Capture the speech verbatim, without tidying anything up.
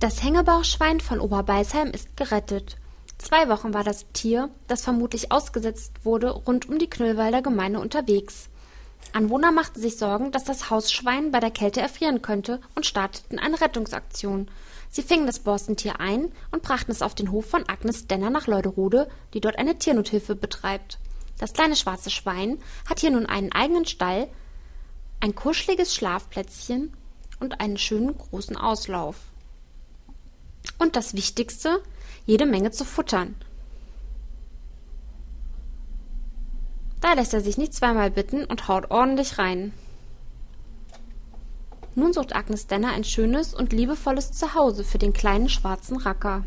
Das Haengebauchschwein von Oberbeisheim ist gerettet. Zwei Wochen war das Tier, das vermutlich ausgesetzt wurde, rund um die Knüllwalder Gemeinde unterwegs. Anwohner machten sich Sorgen, dass das Hausschwein bei der Kälte erfrieren könnte und starteten eine Rettungsaktion. Sie fingen das Borstentier ein und brachten es auf den Hof von Agnes Denner nach Leuderode, die dort eine Tiernothilfe betreibt. Das kleine schwarze Schwein hat hier nun einen eigenen Stall, ein kuscheliges Schlafplätzchen und einen schönen großen Auslauf. Und das Wichtigste, jede Menge zu futtern. Da lässt er sich nicht zweimal bitten und haut ordentlich rein. Nun sucht Agnes Denner ein schönes und liebevolles Zuhause für den kleinen schwarzen Racker.